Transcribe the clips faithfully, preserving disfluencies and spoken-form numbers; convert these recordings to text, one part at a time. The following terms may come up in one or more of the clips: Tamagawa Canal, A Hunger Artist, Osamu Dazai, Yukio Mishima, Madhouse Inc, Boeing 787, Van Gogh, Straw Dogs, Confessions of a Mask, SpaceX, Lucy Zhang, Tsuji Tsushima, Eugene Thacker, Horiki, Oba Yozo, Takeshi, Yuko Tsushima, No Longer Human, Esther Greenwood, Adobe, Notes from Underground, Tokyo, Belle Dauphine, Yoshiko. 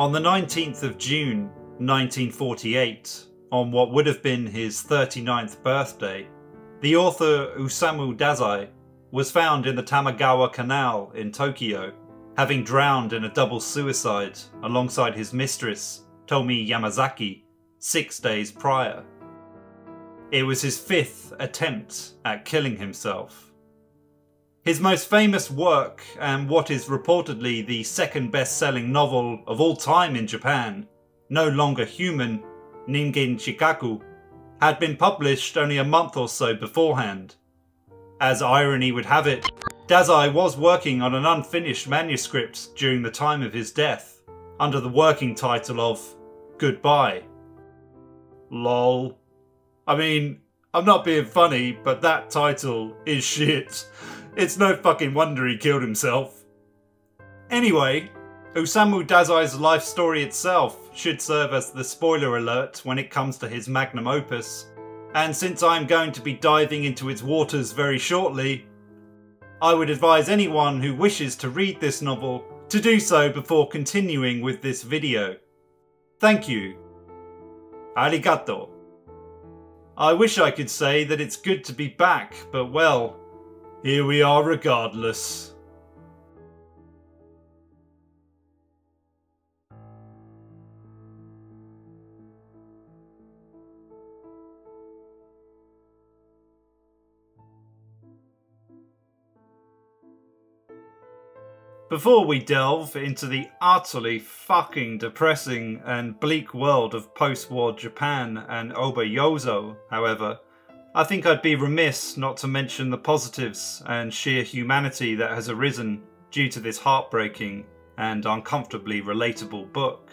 On the nineteenth of June nineteen forty-eight, on what would have been his thirty-ninth birthday, the author Osamu Dazai was found in the Tamagawa Canal in Tokyo, having drowned in a double suicide alongside his mistress, Tomi Yamazaki, six days prior. It was his fifth attempt at killing himself. His most famous work, and what is reportedly the second best-selling novel of all time in Japan, No Longer Human, Ningen Shikaku, had been published only a month or so beforehand. As irony would have it, Dazai was working on an unfinished manuscript during the time of his death, under the working title of Goodbye. Lol. I mean, I'm not being funny, but that title is shit. It's no fucking wonder he killed himself. Anyway, Osamu Dazai's life story itself should serve as the spoiler alert when it comes to his magnum opus, and since I'm going to be diving into its waters very shortly, I would advise anyone who wishes to read this novel to do so before continuing with this video. Thank you. Arigato. I wish I could say that it's good to be back, but well, here we are regardless. Before we delve into the utterly fucking depressing and bleak world of post-war Japan and Oba Yozo, however, I think I'd be remiss not to mention the positives and sheer humanity that has arisen due to this heartbreaking and uncomfortably relatable book.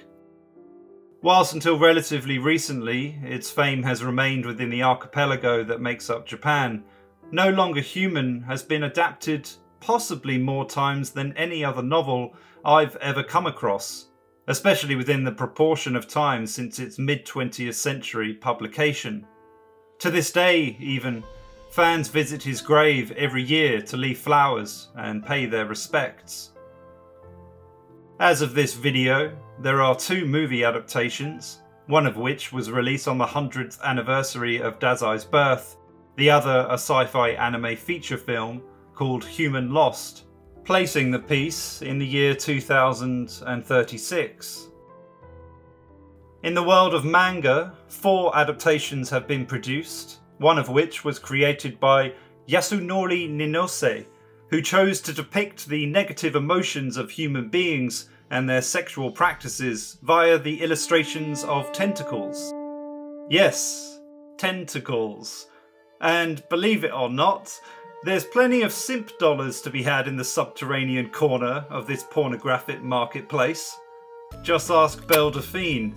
Whilst until relatively recently its fame has remained within the archipelago that makes up Japan, No Longer Human has been adapted possibly more times than any other novel I've ever come across, especially within the proportion of time since its mid twentieth century publication. To this day, even, fans visit his grave every year to leave flowers and pay their respects. As of this video, there are two movie adaptations, one of which was released on the hundredth anniversary of Dazai's birth, the other a sci-fi anime feature film called Human Lost, placing the piece in the year two thousand thirty-six. In the world of manga, four adaptations have been produced, one of which was created by Yasunori Ninose, who chose to depict the negative emotions of human beings and their sexual practices via the illustrations of tentacles. Yes, tentacles. And believe it or not, there's plenty of simp dollars to be had in the subterranean corner of this pornographic marketplace. Just ask Belle Dauphine.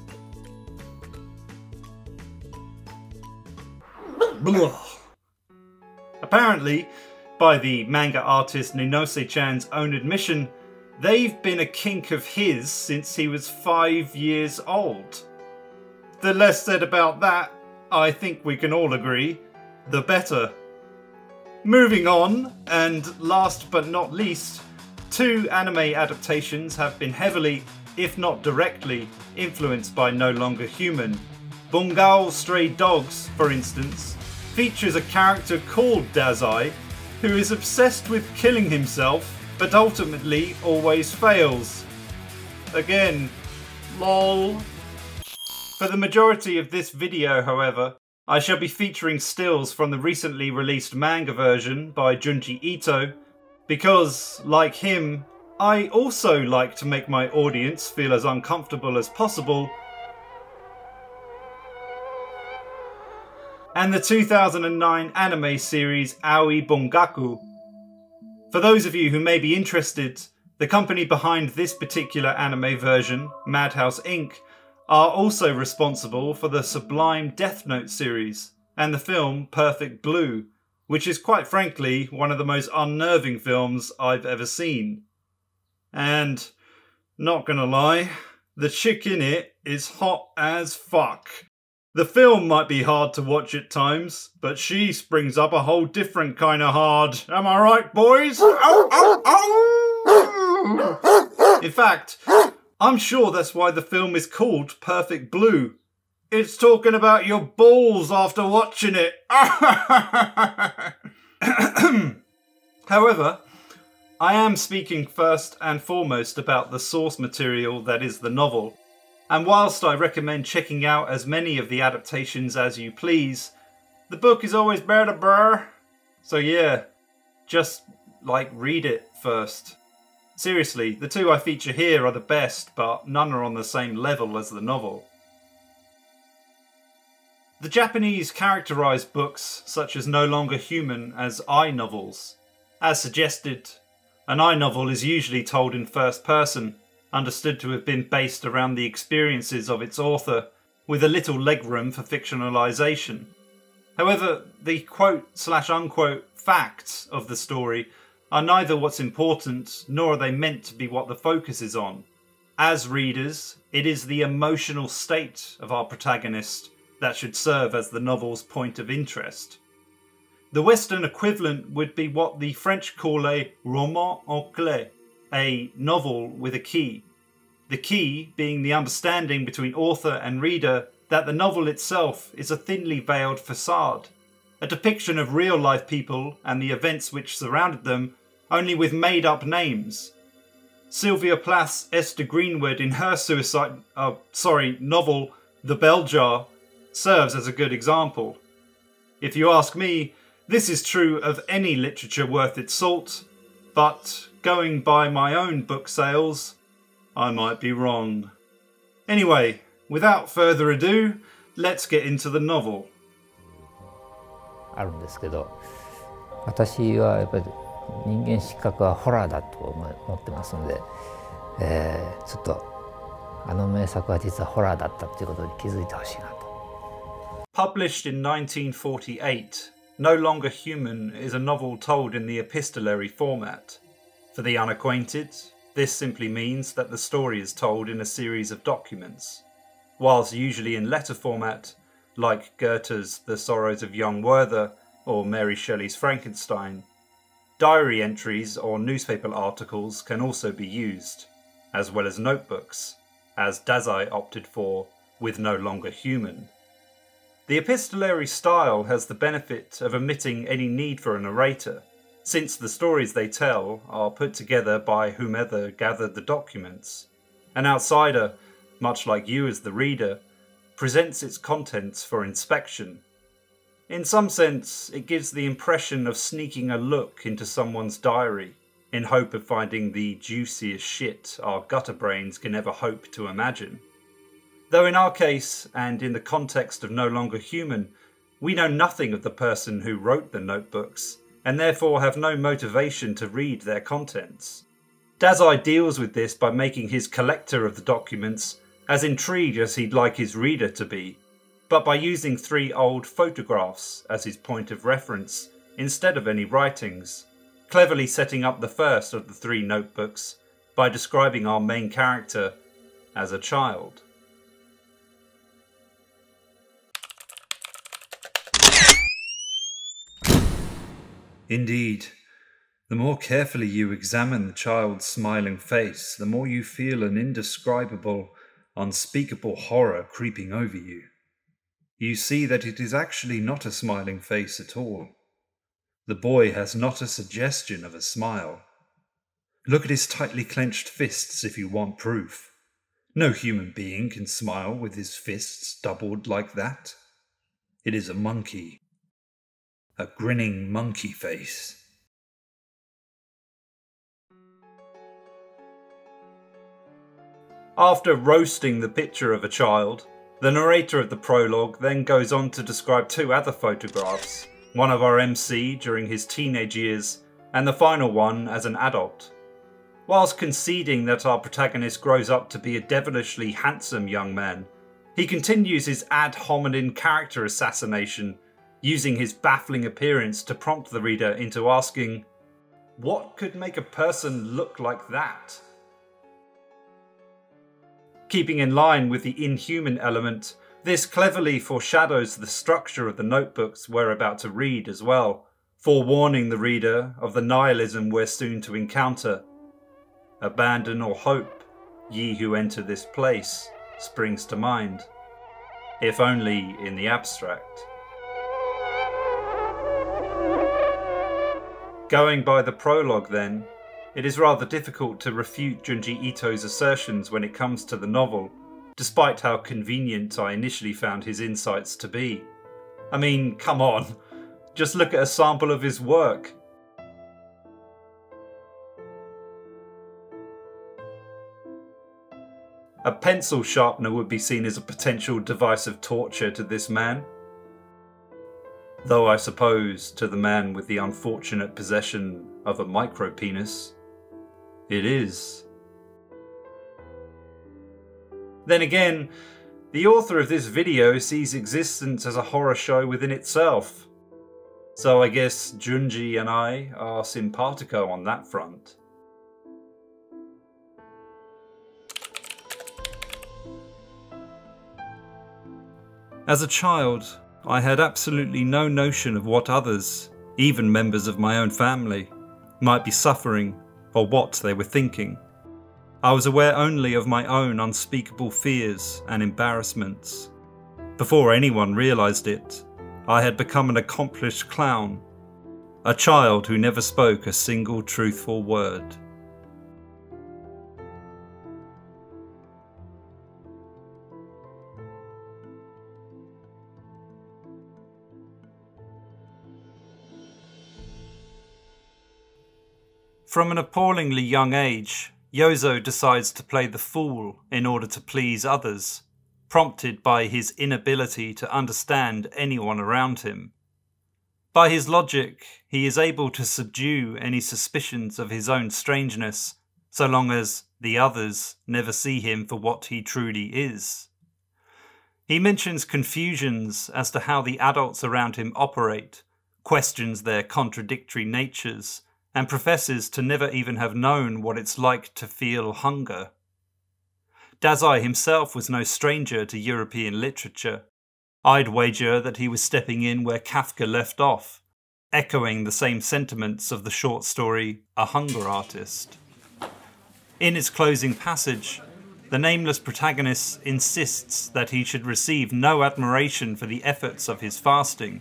Apparently, by the manga artist Ninose-chan's own admission, they've been a kink of his since he was five years old. The less said about that, I think we can all agree, the better. Moving on, and last but not least, two anime adaptations have been heavily, if not directly, influenced by No Longer Human. Bungou Stray Dogs, for instance, features a character called Dazai, who is obsessed with killing himself, but ultimately always fails. Again, lol. For the majority of this video, however, I shall be featuring stills from the recently released manga version by Junji Ito, because, like him, I also like to make my audience feel as uncomfortable as possible, and the two thousand nine anime series Aoi Bungaku. For those of you who may be interested, the company behind this particular anime version, Madhouse Incorporated, are also responsible for the sublime Death Note series and the film Perfect Blue, which is quite frankly one of the most unnerving films I've ever seen. And, not gonna lie, the chick in it is hot as fuck. The film might be hard to watch at times, but she springs up a whole different kind of hard. Am I right, boys? Ow, ow, ow. In fact, I'm sure that's why the film is called Perfect Blue. It's talking about your balls after watching it. However, I am speaking first and foremost about the source material that is the novel, and whilst I recommend checking out as many of the adaptations as you please, the book is always better, bruh. So yeah, just, like, read it first. Seriously, the two I feature here are the best, but none are on the same level as the novel. The Japanese characterised books such as No Longer Human as I novels. As suggested, an I novel is usually told in first person, understood to have been based around the experiences of its author, with a little legroom for fictionalisation. However, the quote-slash-unquote facts of the story are neither what's important, nor are they meant to be what the focus is on. As readers, it is the emotional state of our protagonist that should serve as the novel's point of interest. The Western equivalent would be what the French call a roman en clé, a novel with a key. The key being the understanding between author and reader that the novel itself is a thinly veiled facade, a depiction of real-life people and the events which surrounded them, only with made-up names. Sylvia Plath's Esther Greenwood in her suicide, uh, sorry, novel The Bell Jar serves as a good example. If you ask me, this is true of any literature worth its salt, but going by my own book sales, I might be wrong. Anyway, without further ado, let's get into the novel. あるんですけど、私はやっぱり人間失格はホラーだと思ってますので、えー、ちょっとあの名作は実はホラーだったということに気づいてほしいなと。Published in nineteen forty-eight. No Longer Human is a novel told in the epistolary format. For the unacquainted, this simply means that the story is told in a series of documents. Whilst usually in letter format, like Goethe's The Sorrows of Young Werther or Mary Shelley's Frankenstein, diary entries or newspaper articles can also be used, as well as notebooks, as Dazai opted for with No Longer Human. The epistolary style has the benefit of omitting any need for a narrator, since the stories they tell are put together by whomever gathered the documents. An outsider, much like you as the reader, presents its contents for inspection. In some sense, it gives the impression of sneaking a look into someone's diary, in hope of finding the juiciest shit our gutter brains can ever hope to imagine. Though in our case, and in the context of No Longer Human, we know nothing of the person who wrote the notebooks, and therefore have no motivation to read their contents. Dazai deals with this by making his collector of the documents as intrigued as he'd like his reader to be, but by using three old photographs as his point of reference, instead of any writings, cleverly setting up the first of the three notebooks by describing our main character as a child. Indeed, the more carefully you examine the child's smiling face, the more you feel an indescribable, unspeakable horror creeping over you. You see that it is actually not a smiling face at all. The boy has not a suggestion of a smile. Look at his tightly clenched fists if you want proof. No human being can smile with his fists doubled like that. It is a monkey. A grinning monkey face. After roasting the picture of a child, the narrator of the prologue then goes on to describe two other photographs, one of our M C during his teenage years, and the final one as an adult. Whilst conceding that our protagonist grows up to be a devilishly handsome young man, he continues his ad hominem character assassination, using his baffling appearance to prompt the reader into asking, what could make a person look like that? Keeping in line with the inhuman element, this cleverly foreshadows the structure of the notebooks we're about to read as well, forewarning the reader of the nihilism we're soon to encounter. Abandon all hope, ye who enter this place, springs to mind, if only in the abstract. Going by the prologue then, it is rather difficult to refute Junji Ito's assertions when it comes to the novel, despite how convenient I initially found his insights to be. I mean, come on, just look at a sample of his work. A pencil sharpener would be seen as a potential device of torture to this man. Though I suppose to the man with the unfortunate possession of a micropenis, it is. Then again, the author of this video sees existence as a horror show within itself. So I guess Junji and I are simpatico on that front. As a child, I had absolutely no notion of what others, even members of my own family, might be suffering or what they were thinking. I was aware only of my own unspeakable fears and embarrassments. Before anyone realised it, I had become an accomplished clown, a child who never spoke a single truthful word. From an appallingly young age, Yozo decides to play the fool in order to please others, prompted by his inability to understand anyone around him. By his logic, he is able to subdue any suspicions of his own strangeness, so long as the others never see him for what he truly is. He mentions confusions as to how the adults around him operate, questions their contradictory natures, and professes to never even have known what it's like to feel hunger. Dazai himself was no stranger to European literature. I'd wager that he was stepping in where Kafka left off, echoing the same sentiments of the short story A Hunger Artist. In its closing passage, the nameless protagonist insists that he should receive no admiration for the efforts of his fasting,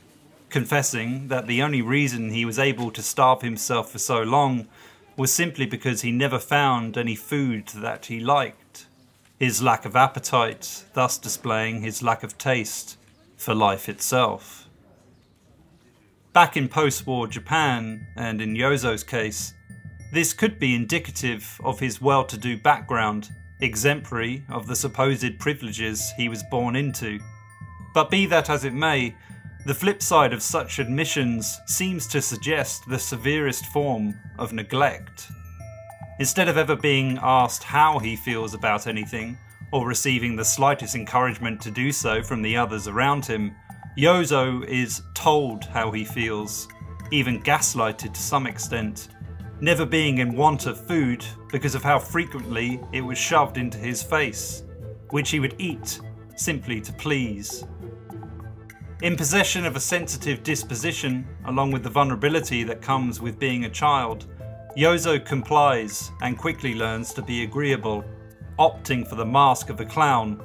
confessing that the only reason he was able to starve himself for so long was simply because he never found any food that he liked, his lack of appetite thus displaying his lack of taste for life itself. Back in post-war Japan, and in Yozo's case, this could be indicative of his well-to-do background, exemplary of the supposed privileges he was born into. But be that as it may, the flip side of such admissions seems to suggest the severest form of neglect. Instead of ever being asked how he feels about anything, or receiving the slightest encouragement to do so from the others around him, Yozo is told how he feels, even gaslighted to some extent, never being in want of food because of how frequently it was shoved into his face, which he would eat simply to please. In possession of a sensitive disposition, along with the vulnerability that comes with being a child, Yozo complies and quickly learns to be agreeable, opting for the mask of a clown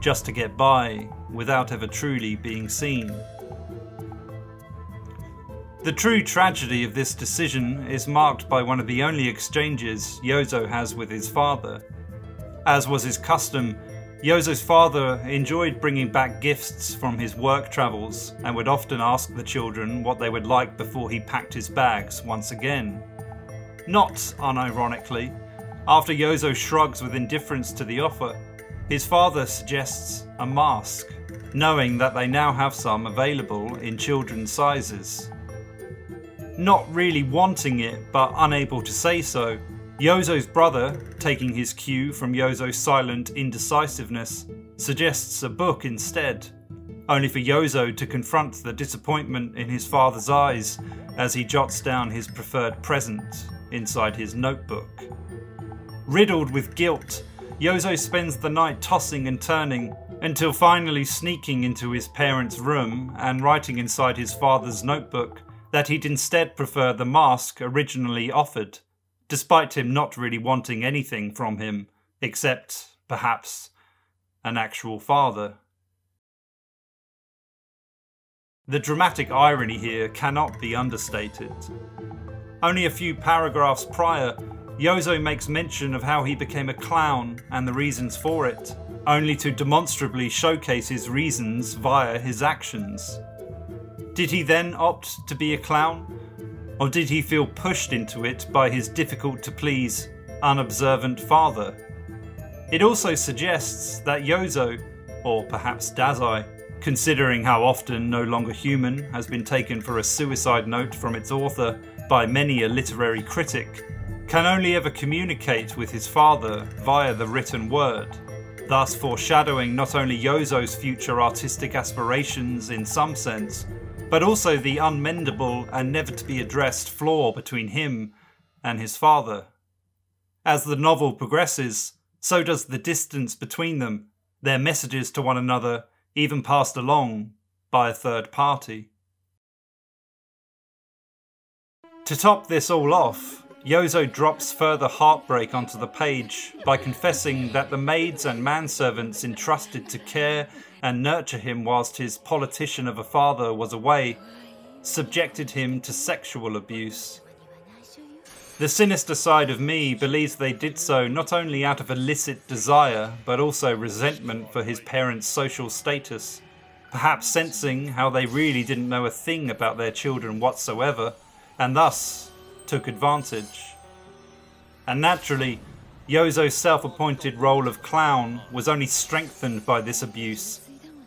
just to get by without ever truly being seen. The true tragedy of this decision is marked by one of the only exchanges Yozo has with his father. As was his custom, Yozo's father enjoyed bringing back gifts from his work travels and would often ask the children what they would like before he packed his bags once again. Not unironically, After Yozo shrugs with indifference to the offer, his father suggests a mask, knowing that they now have some available in children's sizes. Not really wanting it, but unable to say so, Yozo's brother, taking his cue from Yozo's silent indecisiveness, suggests a book instead, only for Yozo to confront the disappointment in his father's eyes as he jots down his preferred present inside his notebook. Riddled with guilt, Yozo spends the night tossing and turning until finally sneaking into his parents' room and writing inside his father's notebook that he'd instead prefer the mask originally offered, despite him not really wanting anything from him except, perhaps, an actual father. The dramatic irony here cannot be understated. Only a few paragraphs prior, Yozo makes mention of how he became a clown and the reasons for it, only to demonstrably showcase his reasons via his actions. Did he then opt to be a clown? Or did he feel pushed into it by his difficult-to-please, unobservant father? It also suggests that Yozo, or perhaps Dazai, considering how often No Longer Human has been taken for a suicide note from its author by many a literary critic, can only ever communicate with his father via the written word, thus foreshadowing not only Yozo's future artistic aspirations in some sense, but also the unmendable and never-to-be-addressed flaw between him and his father. As the novel progresses, so does the distance between them, their messages to one another even passed along by a third party. To top this all off, Yozo drops further heartbreak onto the page by confessing that the maids and manservants entrusted to care and nurture him whilst his politician of a father was away, subjected him to sexual abuse. The sinister side of me believes they did so not only out of illicit desire, but also resentment for his parents' social status, perhaps sensing how they really didn't know a thing about their children whatsoever, and thus took advantage. And naturally, Yozo's self-appointed role of clown was only strengthened by this abuse,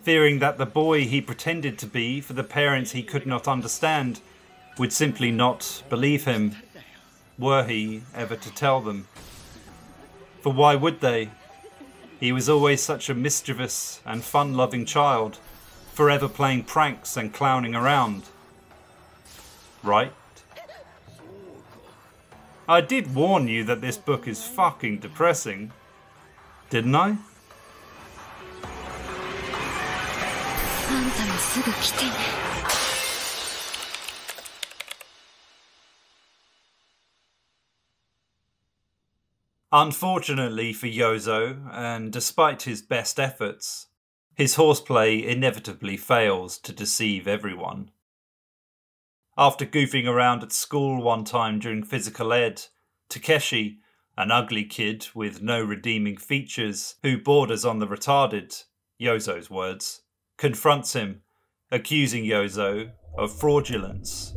fearing that the boy he pretended to be for the parents he could not understand would simply not believe him, were he ever to tell them. For why would they? He was always such a mischievous and fun-loving child, forever playing pranks and clowning around. Right? I did warn you that this book is fucking depressing, didn't I? Unfortunately for Yozo, and despite his best efforts, his horseplay inevitably fails to deceive everyone. After goofing around at school one time during physical ed, Takeshi, an ugly kid with no redeeming features who borders on the retarded, Yozo's words, confronts him, accusing Yozo of fraudulence.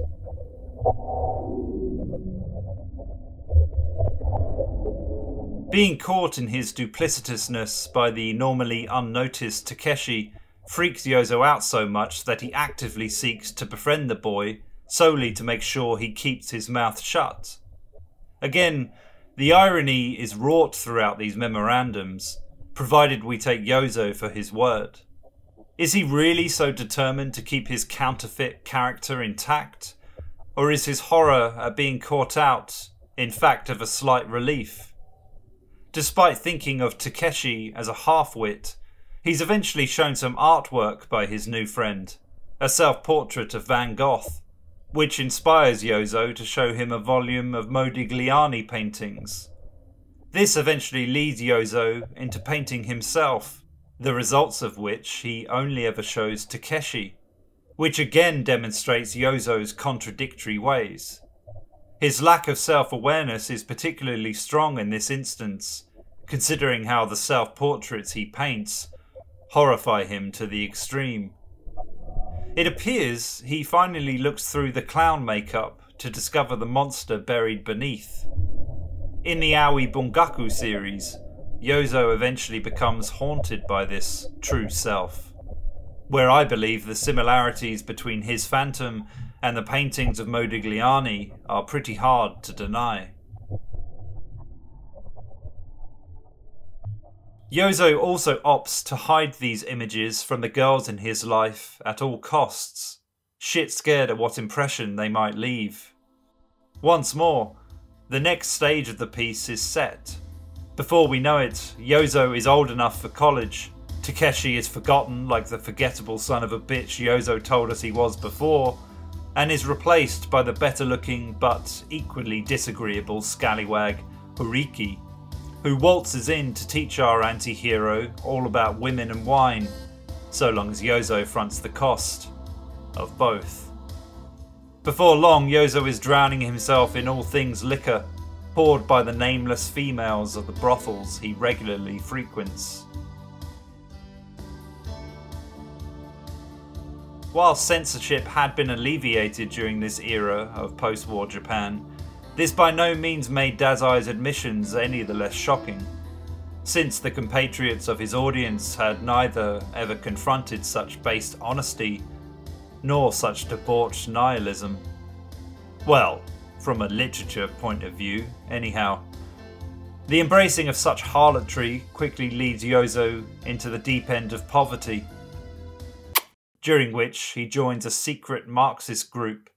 Being caught in his duplicitousness by the normally unnoticed Takeshi freaks Yozo out so much that he actively seeks to befriend the boy, solely to make sure he keeps his mouth shut. Again, the irony is wrought throughout these memorandums, provided we take Yozo for his word. Is he really so determined to keep his counterfeit character intact? Or is his horror at being caught out, in fact, of a slight relief? Despite thinking of Takeshi as a half-wit, he's eventually shown some artwork by his new friend, a self-portrait of Van Gogh, which inspires Yozo to show him a volume of Modigliani paintings. This eventually leads Yozo into painting himself, the results of which he only ever shows Takeshi, which again demonstrates Yozo's contradictory ways. His lack of self-awareness is particularly strong in this instance, considering how the self-portraits he paints horrify him to the extreme. It appears he finally looks through the clown makeup to discover the monster buried beneath. In the Aoi Bungaku series, Yozo eventually becomes haunted by this true self, where I believe the similarities between his phantom and the paintings of Modigliani are pretty hard to deny. Yozo also opts to hide these images from the girls in his life at all costs, shit scared at what impression they might leave. Once more, the next stage of the piece is set. Before we know it, Yozo is old enough for college, Takeshi is forgotten like the forgettable son of a bitch Yozo told us he was before, and is replaced by the better looking but equally disagreeable scallywag Horiki, who waltzes in to teach our anti-hero all about women and wine, so long as Yozo fronts the cost of both. Before long, Yozo is drowning himself in all things liquor, poured by the nameless females of the brothels he regularly frequents. While censorship had been alleviated during this era of post-war Japan, this by no means made Dazai's admissions any the less shocking, since the compatriots of his audience had neither ever confronted such based honesty nor such debauched nihilism. Well, from a literature point of view, anyhow. The embracing of such harlotry quickly leads Yozo into the deep end of poverty, during which he joins a secret Marxist group,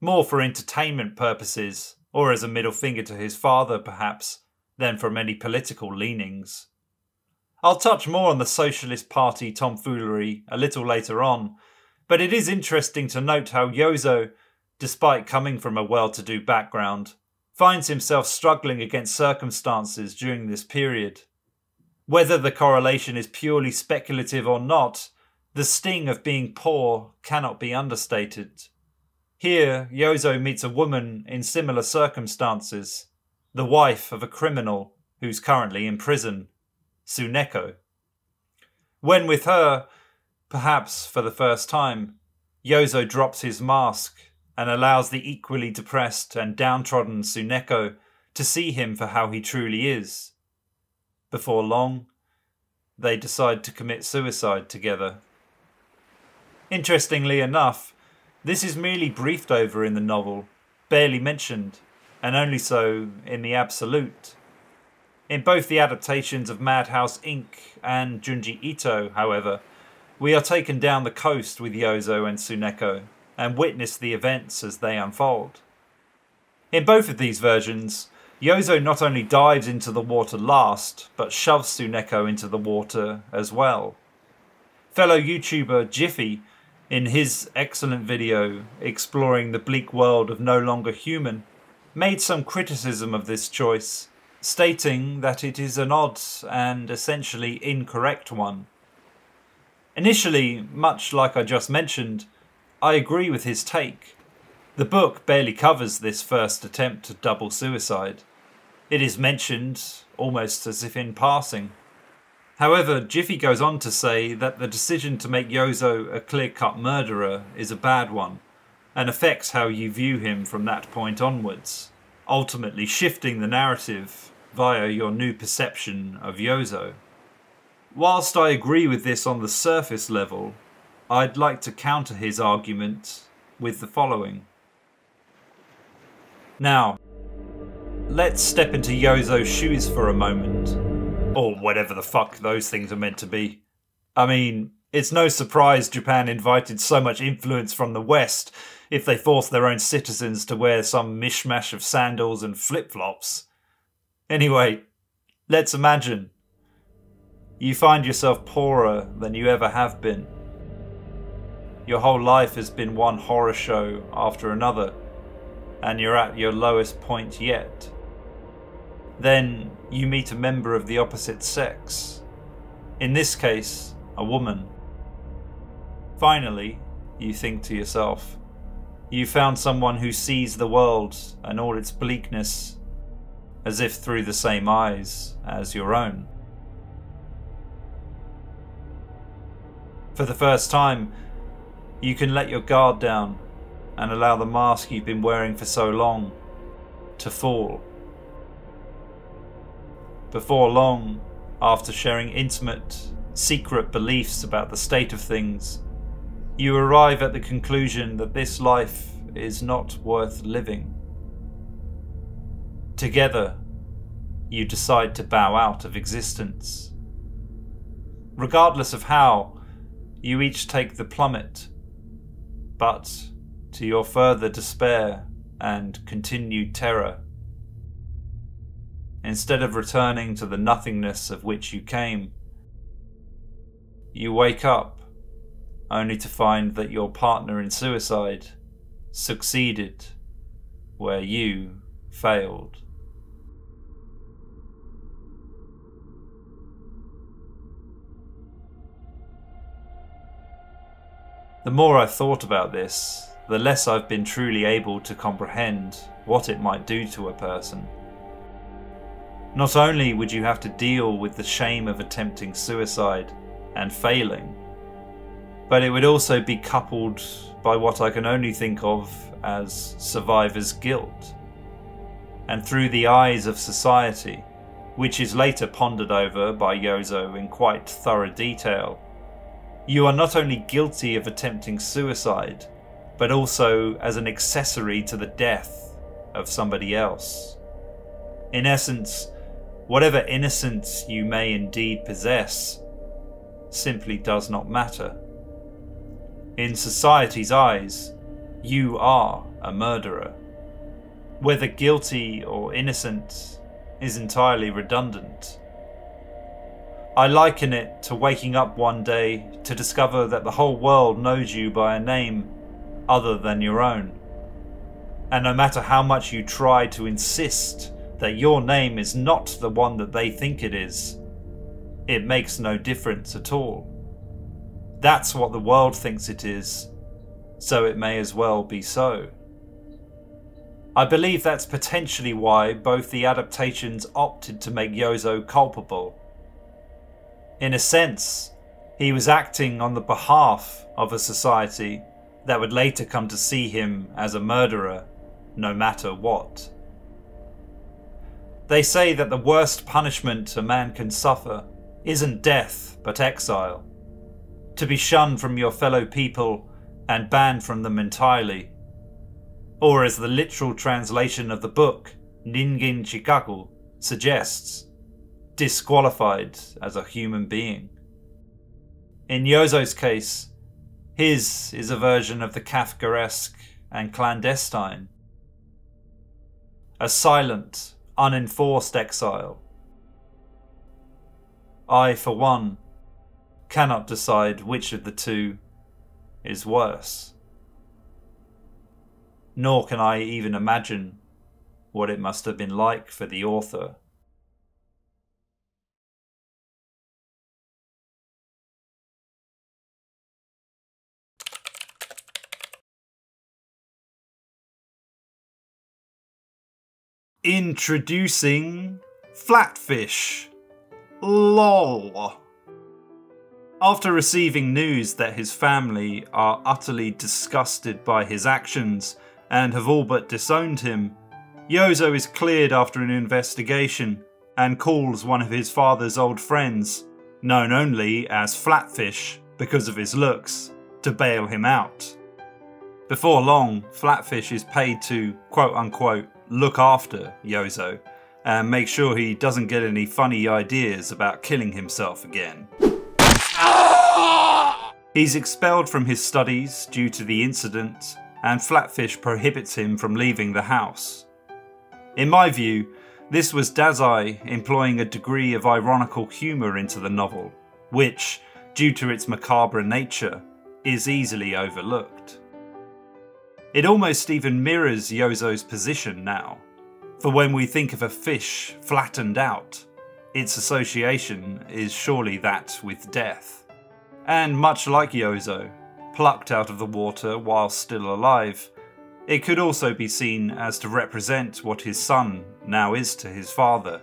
more for entertainment purposes, or as a middle finger to his father, perhaps, than from any political leanings. I'll touch more on the Socialist Party tomfoolery a little later on, but it is interesting to note how Yozo, despite coming from a well-to-do background, finds himself struggling against circumstances during this period. Whether the correlation is purely speculative or not, the sting of being poor cannot be understated. Here, Yozo meets a woman in similar circumstances, the wife of a criminal who's currently in prison, Tsuneko. When with her, perhaps for the first time, Yozo drops his mask and allows the equally depressed and downtrodden Tsuneko to see him for how he truly is. Before long, they decide to commit suicide together. Interestingly enough, this is merely briefed over in the novel, barely mentioned, and only so in the absolute. In both the adaptations of Madhouse Incorporated and Junji Ito, however, we are taken down the coast with Yozo and Tsuneko, and witness the events as they unfold. In both of these versions, Yozo not only dives into the water last, but shoves Tsuneko into the water as well. Fellow YouTuber Jiffy, in his excellent video exploring the bleak world of No Longer Human, made some criticism of this choice, stating that it is an odd and essentially incorrect one. Initially, much like I just mentioned, I agree with his take. The book barely covers this first attempt at double suicide. It is mentioned almost as if in passing. However, Jiffy goes on to say that the decision to make Yozo a clear-cut murderer is a bad one, and affects how you view him from that point onwards, ultimately shifting the narrative via your new perception of Yozo. Whilst I agree with this on the surface level, I'd like to counter his argument with the following. Now, let's step into Yozo's shoes for a moment. Or whatever the fuck those things are meant to be. I mean, it's no surprise Japan invited so much influence from the West if they forced their own citizens to wear some mishmash of sandals and flip-flops. Anyway, let's imagine you find yourself poorer than you ever have been. Your whole life has been one horror show after another, and you're at your lowest point yet. Then you meet a member of the opposite sex, in this case, a woman. Finally, you think to yourself, you found someone who sees the world and all its bleakness as if through the same eyes as your own. For the first time, you can let your guard down and allow the mask you've been wearing for so long to fall. Before long, after sharing intimate, secret beliefs about the state of things, you arrive at the conclusion that this life is not worth living. Together, you decide to bow out of existence. Regardless of how, you each take the plummet, but to your further despair and continued terror. Instead of returning to the nothingness of which you came, you wake up only to find that your partner in suicide succeeded where you failed. The more I've thought about this, the less I've been truly able to comprehend what it might do to a person. Not only would you have to deal with the shame of attempting suicide and failing, but it would also be coupled by what I can only think of as survivor's guilt, and through the eyes of society, which is later pondered over by Yozo in quite thorough detail. You are not only guilty of attempting suicide, but also as an accessory to the death of somebody else. In essence, whatever innocence you may indeed possess simply does not matter. In society's eyes, you are a murderer. Whether guilty or innocent is entirely redundant. I liken it to waking up one day to discover that the whole world knows you by a name other than your own. And no matter how much you try to insist that your name is not the one that they think it is, it makes no difference at all. That's what the world thinks it is, so it may as well be so. I believe that's potentially why both the adaptations opted to make Yozo culpable. In a sense, he was acting on the behalf of a society that would later come to see him as a murderer, no matter what. They say that the worst punishment a man can suffer isn't death, but exile. To be shunned from your fellow people and banned from them entirely. Or as the literal translation of the book, Ningen Shikaku, suggests, disqualified as a human being. In Yozo's case, his is a version of the Kafkaesque and clandestine. A silent, unenforced exile. I, for one, cannot decide which of the two is worse. Nor can I even imagine what it must have been like for the author. Introducing Flatfish. L O L. After receiving news that his family are utterly disgusted by his actions and have all but disowned him, Yozo is cleared after an investigation and calls one of his father's old friends, known only as Flatfish because of his looks, to bail him out. Before long, Flatfish is paid to quote unquote look after Yozo and make sure he doesn't get any funny ideas about killing himself again. He's expelled from his studies due to the incident, and Flatfish prohibits him from leaving the house. In my view, this was Dazai employing a degree of ironical humour into the novel, which, due to its macabre nature, is easily overlooked. It almost even mirrors Yozo's position now. For when we think of a fish flattened out, its association is surely that with death. And much like Yozo, plucked out of the water while still alive, it could also be seen as to represent what his son now is to his father.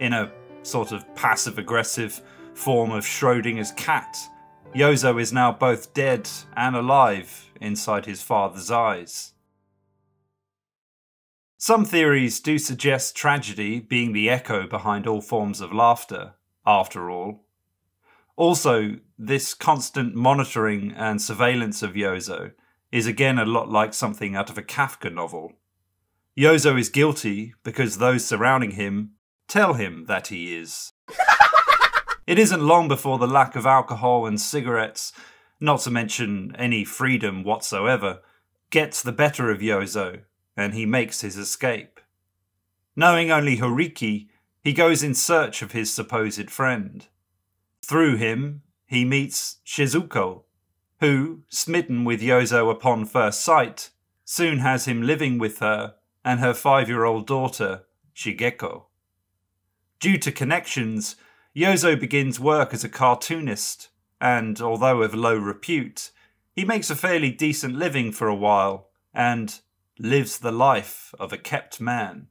In a sort of passive-aggressive form of Schrodinger's cat, Yozo is now both dead and alive inside his father's eyes. Some theories do suggest tragedy being the echo behind all forms of laughter, after all. Also, this constant monitoring and surveillance of Yozo is again a lot like something out of a Kafka novel. Yozo is guilty because those surrounding him tell him that he is. It isn't long before the lack of alcohol and cigarettes, not to mention any freedom whatsoever, gets the better of Yozo, and he makes his escape. Knowing only Horiki, he goes in search of his supposed friend. Through him, he meets Shizuko, who, smitten with Yozo upon first sight, soon has him living with her and her five-year-old daughter, Shigeko. Due to connections, Yozo begins work as a cartoonist, and although of low repute, he makes a fairly decent living for a while and lives the life of a kept man,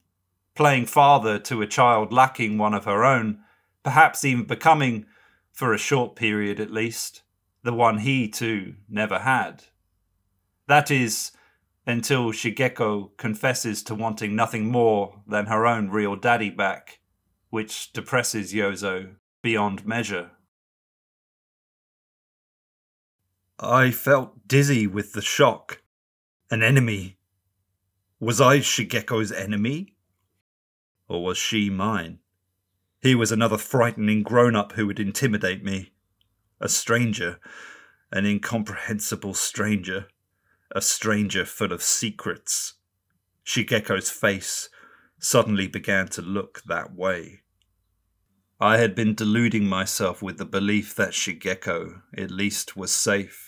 playing father to a child lacking one of her own, perhaps even becoming, for a short period at least, the one he too never had. That is, until Shigeko confesses to wanting nothing more than her own real daddy back, which depresses Yozo beyond measure. I felt dizzy with the shock. An enemy. Was I Shigeko's enemy? Or was she mine? He was another frightening grown-up who would intimidate me. A stranger. An incomprehensible stranger. A stranger full of secrets. Shigeko's face suddenly began to look that way. I had been deluding myself with the belief that Shigeko, at least, was safe.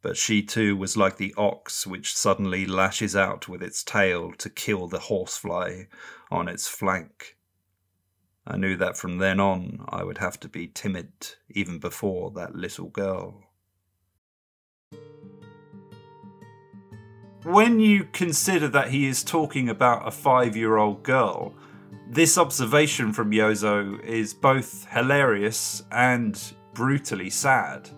But she too was like the ox which suddenly lashes out with its tail to kill the horsefly on its flank. I knew that from then on I would have to be timid even before that little girl. When you consider that he is talking about a five-year-old girl, this observation from Yozo is both hilarious and brutally sad.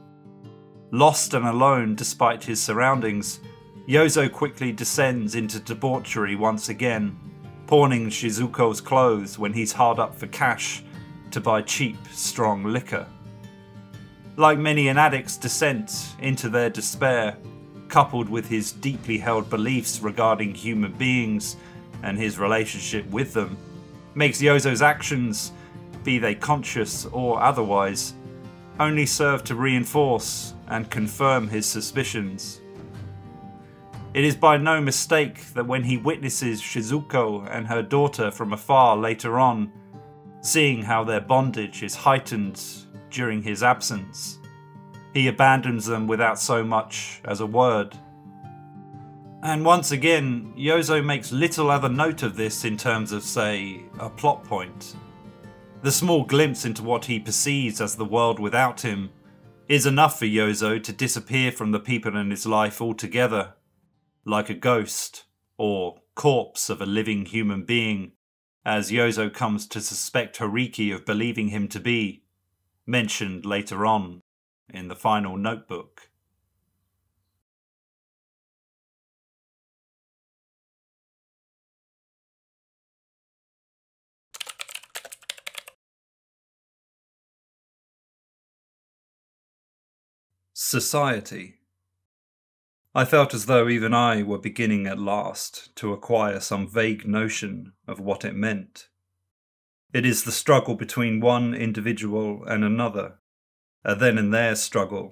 Lost and alone despite his surroundings, Yozo quickly descends into debauchery once again, pawning Shizuko's clothes when he's hard up for cash to buy cheap, strong liquor. Like many an addict's descent into their despair, coupled with his deeply held beliefs regarding human beings and his relationship with them, makes Yozo's actions, be they conscious or otherwise, only serve to reinforce and confirm his suspicions. It is by no mistake that when he witnesses Shizuko and her daughter from afar later on, seeing how their bondage is heightened during his absence, he abandons them without so much as a word. And once again, Yozo makes little other note of this in terms of, say, a plot point. The small glimpse into what he perceives as the world without him is enough for Yozo to disappear from the people in his life altogether, like a ghost or corpse of a living human being, as Yozo comes to suspect Horiki of believing him to be, mentioned later on in the final notebook. Society. I felt as though even I were beginning at last to acquire some vague notion of what it meant. It is the struggle between one individual and another, a then and there struggle,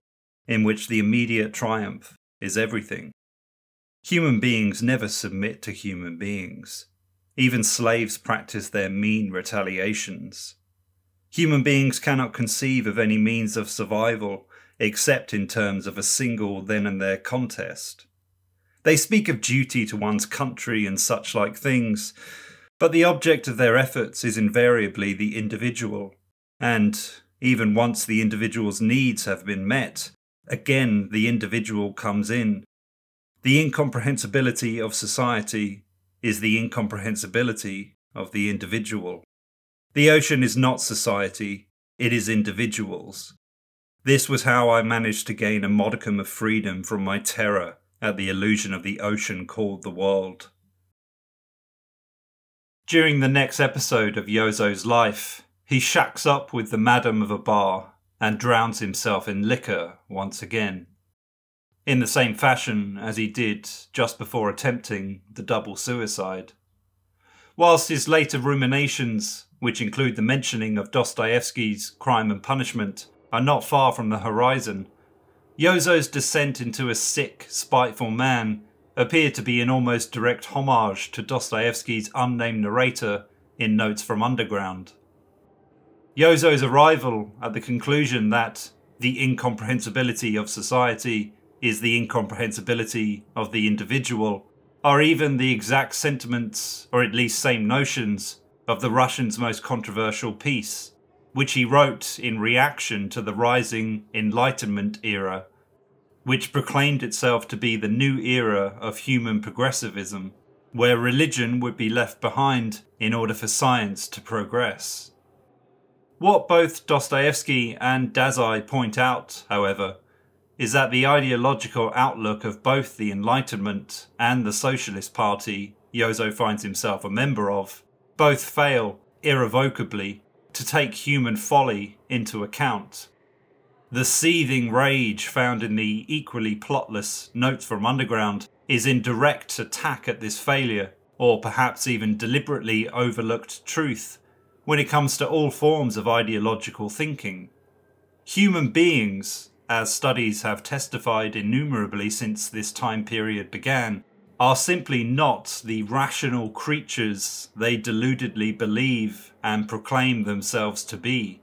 in which the immediate triumph is everything. Human beings never submit to human beings. Even slaves practice their mean retaliations. Human beings cannot conceive of any means of survival except in terms of a single then and there contest. They speak of duty to one's country and such like things, but the object of their efforts is invariably the individual, and even once the individual's needs have been met, again the individual comes in. The incomprehensibility of society is the incomprehensibility of the individual. The ocean is not society, it is individuals. This was how I managed to gain a modicum of freedom from my terror at the illusion of the ocean called the world. During the next episode of Yozo's life, he shacks up with the madam of a bar and drowns himself in liquor once again, in the same fashion as he did just before attempting the double suicide. Whilst his later ruminations, which include the mentioning of Dostoevsky's Crime and Punishment, are not far from the horizon, Yozo's descent into a sick, spiteful man appeared to be an almost direct homage to Dostoevsky's unnamed narrator in Notes from Underground. Yozo's arrival at the conclusion that the incomprehensibility of society is the incomprehensibility of the individual are even the exact sentiments, or at least same notions, of the Russian's most controversial piece, which he wrote in reaction to the rising Enlightenment era, which proclaimed itself to be the new era of human progressivism, where religion would be left behind in order for science to progress. What both Dostoevsky and Dazai point out, however, is that the ideological outlook of both the Enlightenment and the Socialist Party Yozo finds himself a member of both fail irrevocably to take human folly into account. The seething rage found in the equally plotless Notes from Underground is in direct attack at this failure, or perhaps even deliberately overlooked truth, when it comes to all forms of ideological thinking. Human beings, as studies have testified innumerably since this time period began, are simply not the rational creatures they deludedly believe and proclaim themselves to be.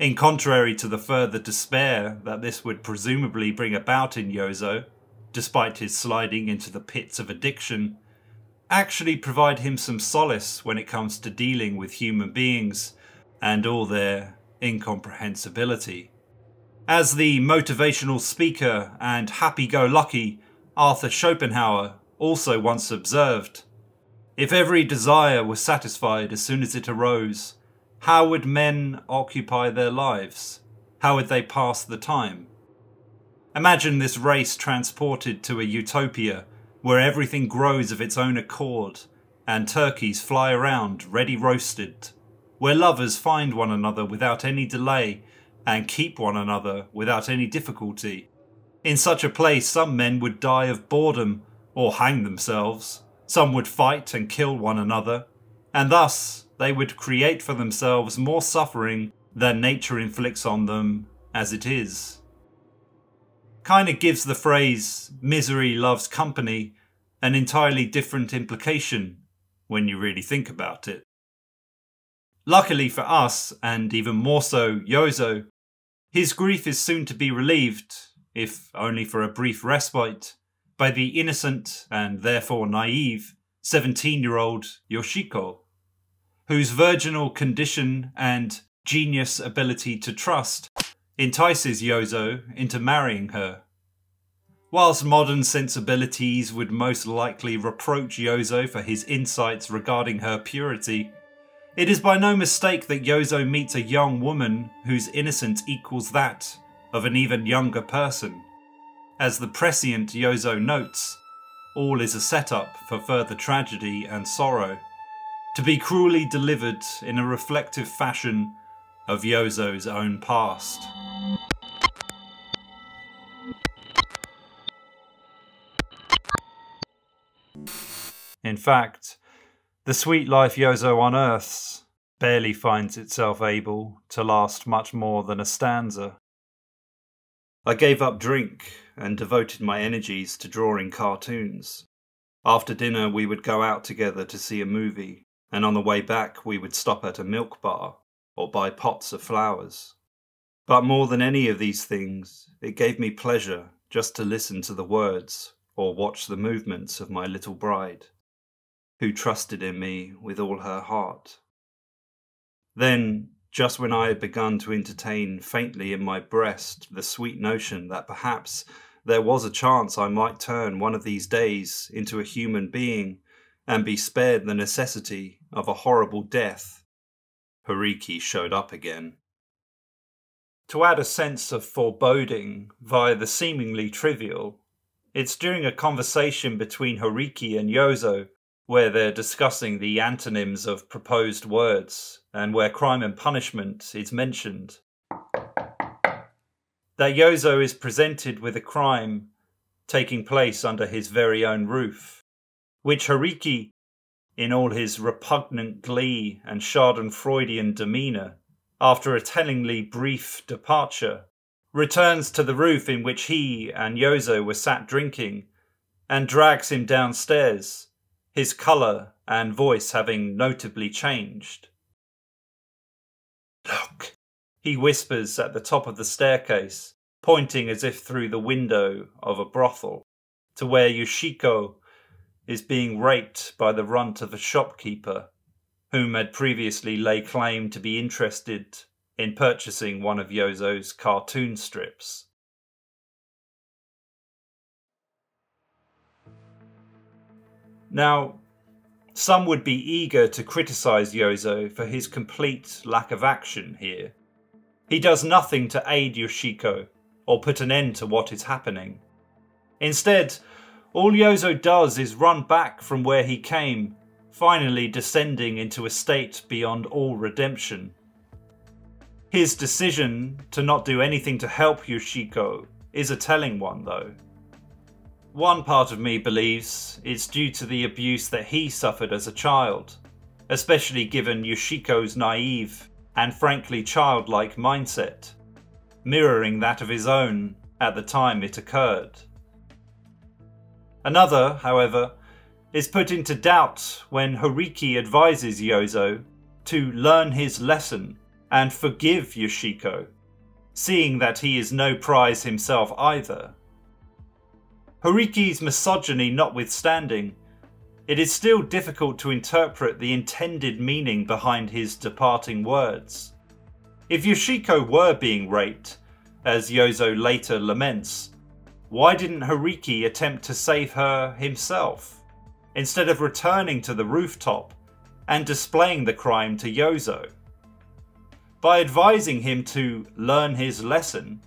In contrary to the further despair that this would presumably bring about in Yozo, despite his sliding into the pits of addiction, actually provide him some solace when it comes to dealing with human beings and all their incomprehensibility. As the motivational speaker and happy-go-lucky Arthur Schopenhauer also once observed, "If every desire was satisfied as soon as it arose, how would men occupy their lives? How would they pass the time?" Imagine this race transported to a utopia where everything grows of its own accord and turkeys fly around ready roasted, where lovers find one another without any delay and keep one another without any difficulty. In such a place, some men would die of boredom or hang themselves, some would fight and kill one another, and thus they would create for themselves more suffering than nature inflicts on them as it is. Kind of gives the phrase "misery loves company" an entirely different implication when you really think about it. Luckily for us, and even more so Yozo, his grief is soon to be relieved, if only for a brief respite, by the innocent and therefore naive seventeen-year-old Yoshiko, whose virginal condition and genius ability to trust entices Yozo into marrying her. Whilst modern sensibilities would most likely reproach Yozo for his insights regarding her purity, it is by no mistake that Yozo meets a young woman whose innocence equals that of an even younger person. As the prescient Yozo notes, all is a setup for further tragedy and sorrow, to be cruelly delivered in a reflective fashion of Yozo's own past. In fact, the sweet life Yozo unearths barely finds itself able to last much more than a stanza. "I gave up drink and devoted my energies to drawing cartoons. After dinner we would go out together to see a movie, and on the way back we would stop at a milk bar or buy pots of flowers. But more than any of these things, it gave me pleasure just to listen to the words or watch the movements of my little bride, who trusted in me with all her heart. Then, just when I had begun to entertain faintly in my breast the sweet notion that perhaps there was a chance I might turn one of these days into a human being and be spared the necessity of a horrible death, Horiki showed up again." To add a sense of foreboding via the seemingly trivial, it's during a conversation between Horiki and Yozo where they're discussing the antonyms of proposed words and where Crime and Punishment is mentioned. That Yozo is presented with a crime taking place under his very own roof, which Horiki, in all his repugnant glee and schadenfreudian demeanour, after a tellingly brief departure, returns to the roof in which he and Yozo were sat drinking and drags him downstairs, his colour and voice having notably changed. "Look," he whispers at the top of the staircase, pointing as if through the window of a brothel, to where Yoshiko is being raped by the runt of a shopkeeper, whom had previously lay claim to be interested in purchasing one of Yozo's cartoon strips. Now, some would be eager to criticise Yozo for his complete lack of action here. He does nothing to aid Yoshiko or put an end to what is happening. Instead, all Yozo does is run back from where he came, finally descending into a state beyond all redemption. His decision to not do anything to help Yoshiko is a telling one, though. One part of me believes it's due to the abuse that he suffered as a child, especially given Yoshiko's naive and frankly childlike mindset, mirroring that of his own at the time it occurred. Another, however, is put into doubt when Horiki advises Yozo to learn his lesson and forgive Yoshiko, seeing that he is no prize himself either. Horiki's misogyny notwithstanding, it is still difficult to interpret the intended meaning behind his departing words. If Yoshiko were being raped, as Yozo later laments, why didn't Horiki attempt to save her himself, instead of returning to the rooftop and displaying the crime to Yozo? By advising him to learn his lesson,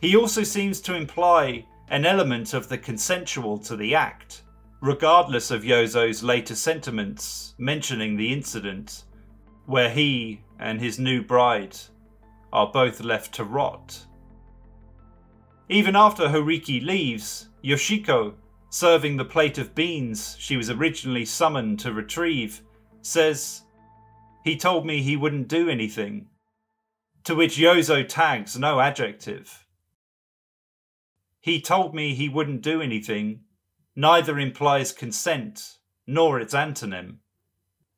he also seems to imply an element of the consensual to the act, regardless of Yozo's later sentiments mentioning the incident, where he and his new bride are both left to rot. Even after Horiki leaves, Yoshiko, serving the plate of beans she was originally summoned to retrieve, says, "He told me he wouldn't do anything," to which Yozo tags no adjective. "He told me he wouldn't do anything" neither implies consent nor its antonym,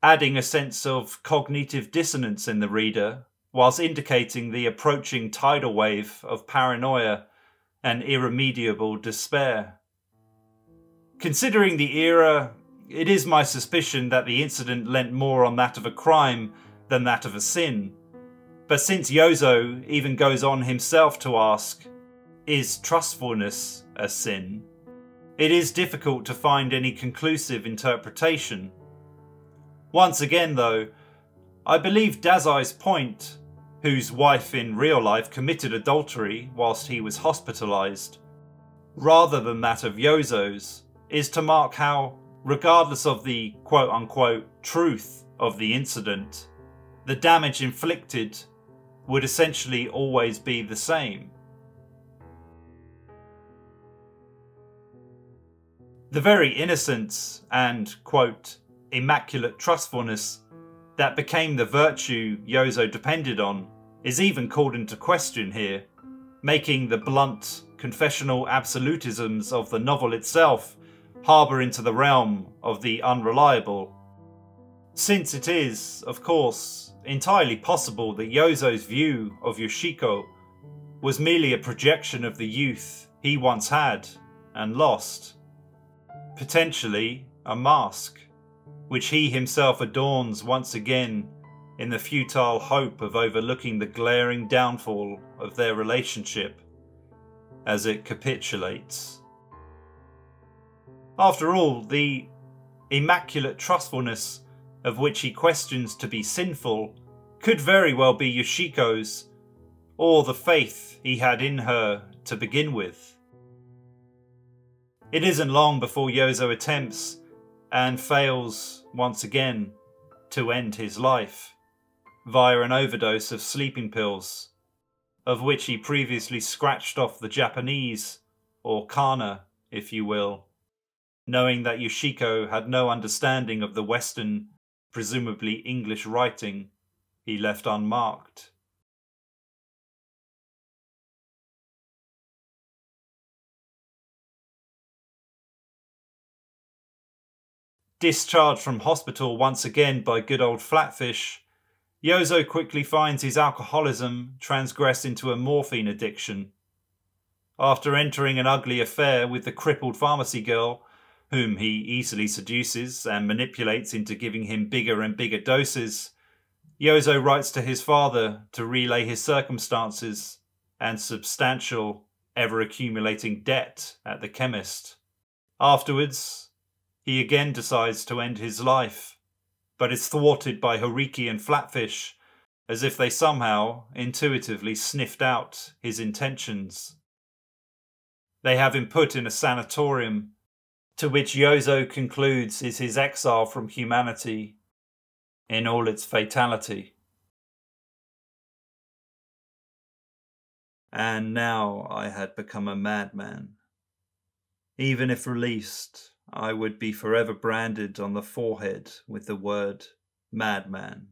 adding a sense of cognitive dissonance in the reader, whilst indicating the approaching tidal wave of paranoia and irremediable despair. Considering the era, it is my suspicion that the incident lent more on that of a crime than that of a sin. But since Yozo even goes on himself to ask, is trustfulness a sin? It is difficult to find any conclusive interpretation. Once again though, I believe Dazai's point, whose wife in real life committed adultery whilst he was hospitalised, rather than that of Yozo's, is to mark how, regardless of the quote-unquote truth of the incident, the damage inflicted would essentially always be the same. The very innocence and, quote, immaculate trustfulness that became the virtue Yozo depended on is even called into question here, making the blunt, confessional absolutisms of the novel itself harbour into the realm of the unreliable. Since it is, of course, entirely possible that Yozo's view of Yoshiko was merely a projection of the youth he once had and lost, potentially a mask, which he himself adorns once again in the futile hope of overlooking the glaring downfall of their relationship as it capitulates. After all, the immaculate trustfulness of which he questions to be sinful could very well be Yoshiko's, or the faith he had in her to begin with. It isn't long before Yozo attempts, and fails once again to end his life via an overdose of sleeping pills, of which he previously scratched off the Japanese, or kana, if you will, knowing that Yoshiko had no understanding of the Western, presumably English writing he left unmarked. Discharged from hospital once again by good old Flatfish, Yozo quickly finds his alcoholism transgressed into a morphine addiction. After entering an ugly affair with the crippled pharmacy girl, whom he easily seduces and manipulates into giving him bigger and bigger doses, Yozo writes to his father to relay his circumstances and substantial, ever-accumulating debt at the chemist. Afterwards, he again decides to end his life, but is thwarted by Horiki and Flatfish, as if they somehow intuitively sniffed out his intentions. They have him put in a sanatorium, to which Yozo concludes is his exile from humanity in all its fatality. And now I had become a madman. Even if released, I would be forever branded on the forehead with the word madman,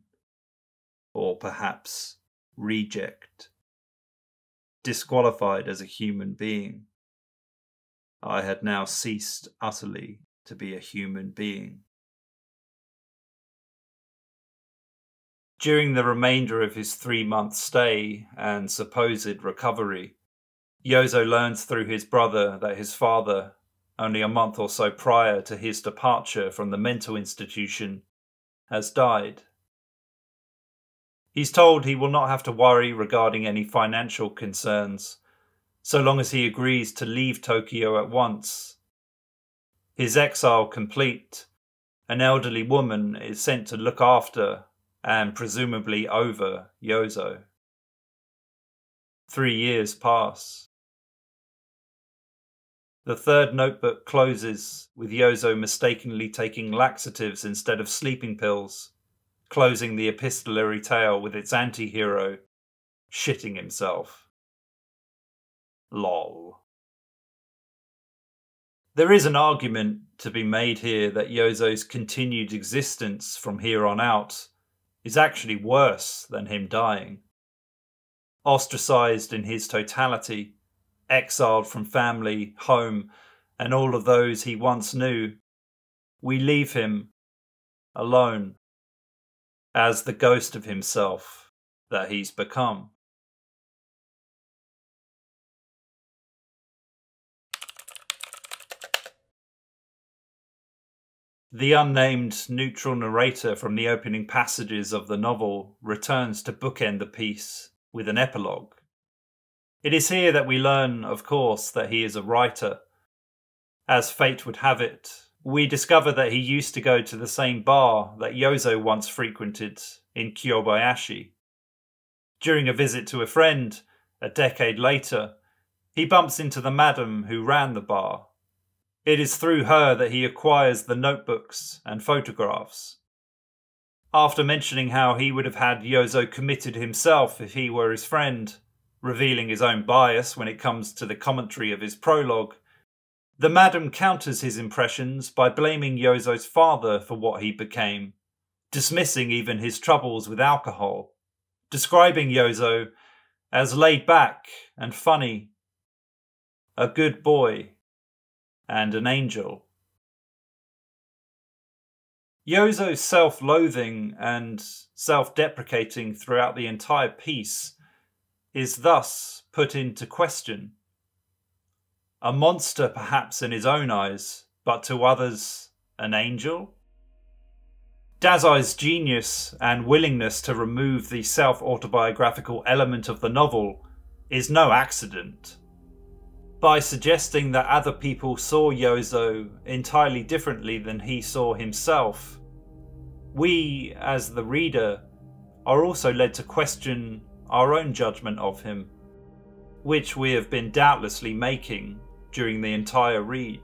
or perhaps reject, disqualified as a human being. I had now ceased utterly to be a human being. During the remainder of his three-month stay and supposed recovery, Yozo learns through his brother that his father, only a month or so prior to his departure from the mental institution, has died. He's told he will not have to worry regarding any financial concerns, so long as he agrees to leave Tokyo at once. His exile complete, an elderly woman is sent to look after and presumably over Yozo. Three years pass. The third notebook closes with Yozo mistakenly taking laxatives instead of sleeping pills, closing the epistolary tale with its anti-hero shitting himself. Lol. There is an argument to be made here that Yozo's continued existence from here on out is actually worse than him dying. Ostracised in his totality, exiled from family, home, and all of those he once knew, we leave him alone as the ghost of himself that he's become. The unnamed neutral narrator from the opening passages of the novel returns to bookend the piece with an epilogue. It is here that we learn, of course, that he is a writer. As fate would have it, we discover that he used to go to the same bar that Yozo once frequented in Kyobayashi. During a visit to a friend, a decade later, he bumps into the madam who ran the bar. It is through her that he acquires the notebooks and photographs. After mentioning how he would have had Yozo committed himself if he were his friend, revealing his own bias when it comes to the commentary of his prologue, the madam counters his impressions by blaming Yozo's father for what he became, dismissing even his troubles with alcohol, describing Yozo as laid back and funny, a good boy, and an angel. Yozo's self-loathing and self-deprecating throughout the entire piece is thus put into question. A monster perhaps in his own eyes, but to others an angel? Dazai's genius and willingness to remove the self-autobiographical element of the novel is no accident. By suggesting that other people saw Yozo entirely differently than he saw himself, we, as the reader, are also led to question our own judgment of him, which we have been doubtlessly making during the entire read.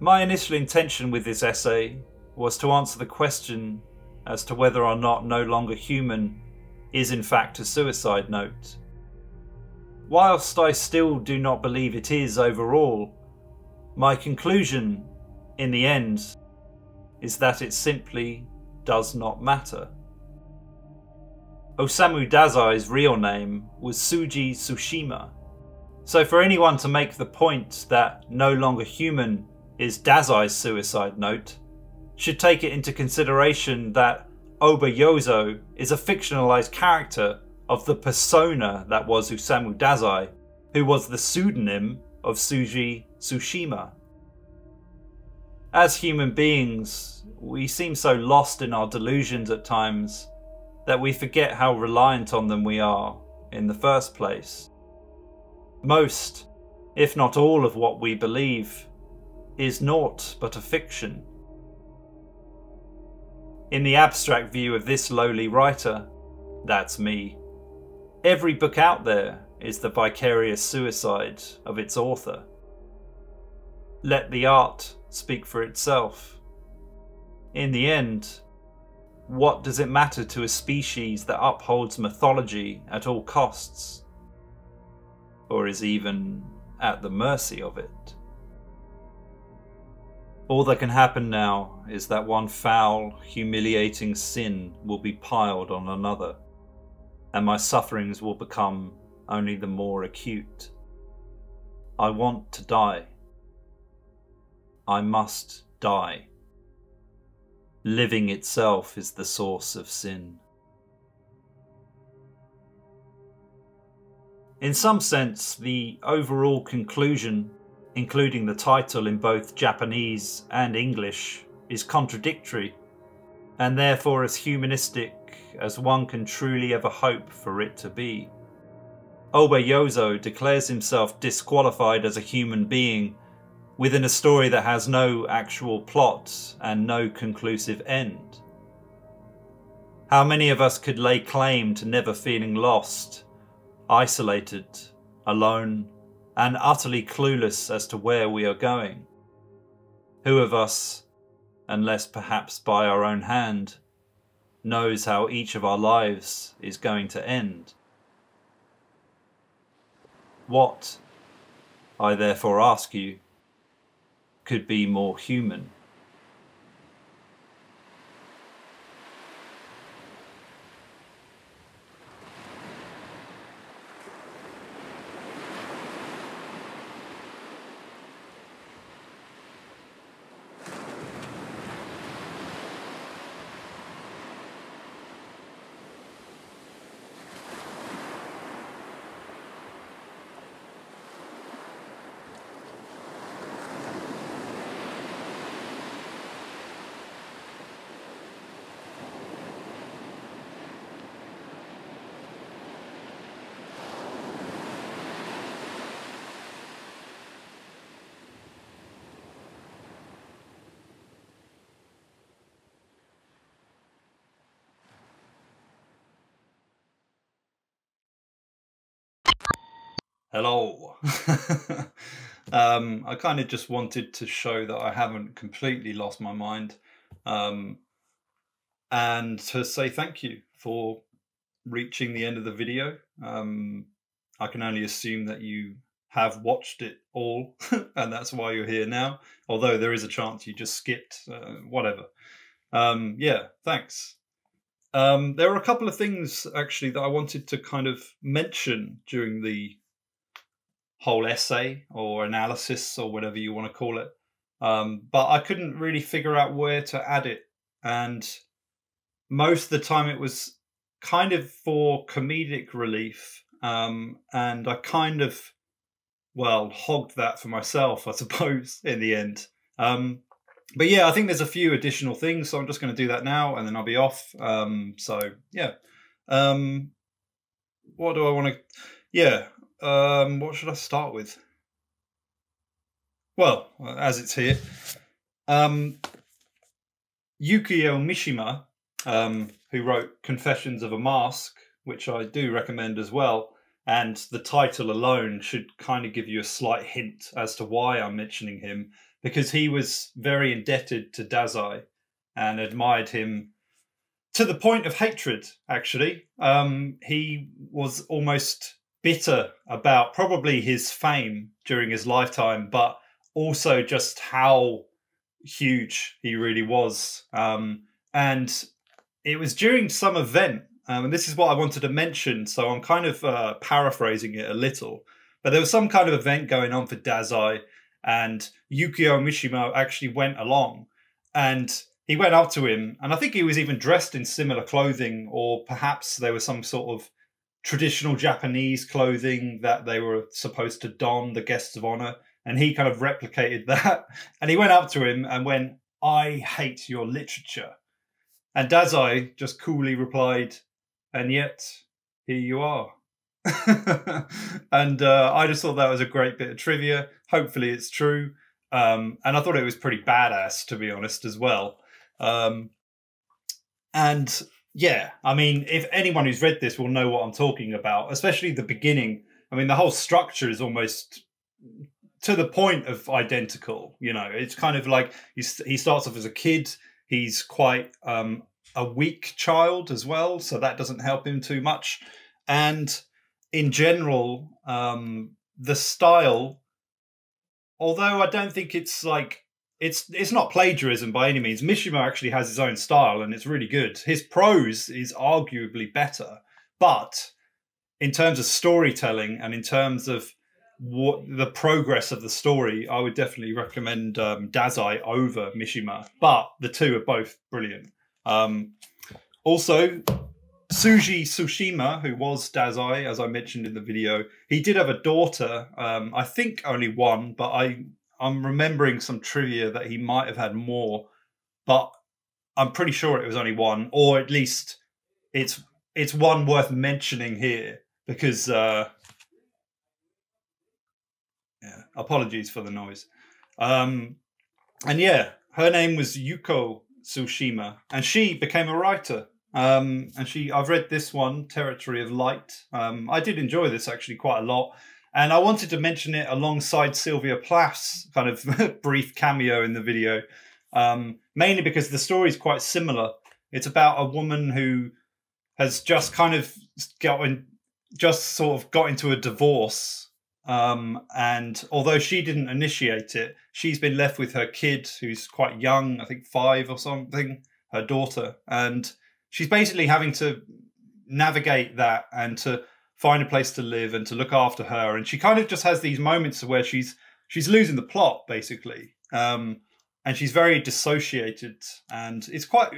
My initial intention with this essay was to answer the question as to whether or not No Longer Human is in fact a suicide note. Whilst I still do not believe it is overall, my conclusion, in the end, is that it simply does not matter. Osamu Dazai's real name was Tsuji Tsushima, so for anyone to make the point that No Longer Human is Dazai's suicide note should take it into consideration that Oba Yozo is a fictionalized character of the persona that was Osamu Dazai, who was the pseudonym of Tsuji Tsushima. As human beings, we seem so lost in our delusions at times that we forget how reliant on them we are in the first place. Most, if not all, of what we believe is naught but a fiction. In the abstract view of this lowly writer, that's me, every book out there is the vicarious suicide of its author. Let the art speak for itself. In the end, what does it matter to a species that upholds mythology at all costs, or is even at the mercy of it? All that can happen now is that one foul, humiliating sin will be piled on another, and my sufferings will become only the more acute. I want to die. I must die. Living itself is the source of sin. In some sense, the overall conclusion, including the title in both Japanese and English, is contradictory, and therefore as humanistic as one can truly ever hope for it to be. Oba Yozo declares himself disqualified as a human being within a story that has no actual plot and no conclusive end. How many of us could lay claim to never feeling lost, isolated, alone, and utterly clueless as to where we are going? Who of us, unless perhaps by our own hand, knows how each of our lives is going to end? What, I therefore ask you, could be more human? Hello. um, I kind of just wanted to show that I haven't completely lost my mind, um, and to say thank you for reaching the end of the video. Um, I can only assume that you have watched it all and that's why you're here now, although there is a chance you just skipped, uh, whatever. Um, yeah, thanks. Um, there are a couple of things actually that I wanted to kind of mention during the whole essay or analysis or whatever you want to call it, um, but I couldn't really figure out where to add it, and most of the time it was kind of for comedic relief, um, and I kind of, well, hogged that for myself, I suppose, in the end. Um, but yeah, I think there's a few additional things, so I'm just going to do that now and then I'll be off. Um, so yeah, um, what do I want to, yeah. Um, what should I start with? Well, as it's here, um, Yukio Mishima, um, who wrote Confessions of a Mask, which I do recommend as well, and the title alone should kind of give you a slight hint as to why I'm mentioning him, because he was very indebted to Dazai and admired him to the point of hatred, actually. Um, he was almost bitter about probably his fame during his lifetime, but also just how huge he really was. Um, and it was during some event, um, and this is what I wanted to mention, so I'm kind of uh, paraphrasing it a little, but there was some kind of event going on for Dazai, and Yukio Mishima actually went along, and he went up to him, and I think he was even dressed in similar clothing, or perhaps there was some sort of traditional Japanese clothing that they were supposed to don, the guests of honor, and he kind of replicated that. And he went up to him and went, "I hate your literature." And Dazai just coolly replied, "And yet, here you are." And uh, I just thought that was a great bit of trivia. Hopefully it's true. Um, and I thought it was pretty badass, to be honest, as well. Um, and yeah, I mean, if anyone who's read this will know what I'm talking about, especially the beginning. I mean, the whole structure is almost to the point of identical. You know, it's kind of like he, he starts off as a kid. He's quite um, a weak child as well, so that doesn't help him too much. And in general, um, the style, although I don't think it's like, It's it's not plagiarism by any means. Mishima actually has his own style, and it's really good. His prose is arguably better, but in terms of storytelling and in terms of what the progress of the story, I would definitely recommend um, Dazai over Mishima. But the two are both brilliant. Um, also, Tsuji Tsushima, who was Dazai, as I mentioned in the video, he did have a daughter. Um, I think only one, but I. I'm remembering some trivia that he might have had more, but I'm pretty sure it was only one, or at least it's it's one worth mentioning here because, uh, yeah, apologies for the noise. Um, and yeah, her name was Yuko Tsushima, and she became a writer. Um, and she, I've read this one, Territory of Light. Um, I did enjoy this actually quite a lot. And I wanted to mention it alongside Sylvia Plath's kind of brief cameo in the video, um, mainly because the story is quite similar. It's about a woman who has just kind of gotten, just sort of got into a divorce. Um, and although she didn't initiate it, she's been left with her kid, who's quite young, I think five or something, her daughter. And she's basically having to navigate that and to find a place to live and to look after her. And she kind of just has these moments where she's she's losing the plot, basically. Um, and she's very dissociated. And it's quite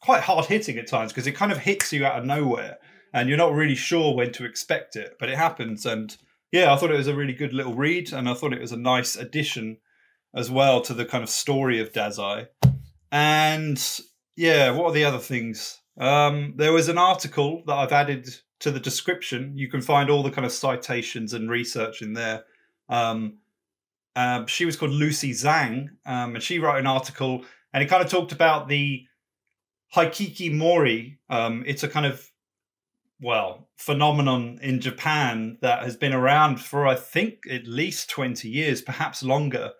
quite hard-hitting at times because it kind of hits you out of nowhere and you're not really sure when to expect it. But it happens. And, yeah, I thought it was a really good little read. And I thought it was a nice addition as well to the kind of story of Dazai. And, yeah, what are the other things? Um, there was an article that I've added to the description. You can find all the kind of citations and research in there. Um, uh, she was called Lucy Zhang, um, and she wrote an article, and it kind of talked about the Haikiki Mori. Um, it's a kind of, well, phenomenon in Japan that has been around for, I think, at least twenty years, perhaps longer.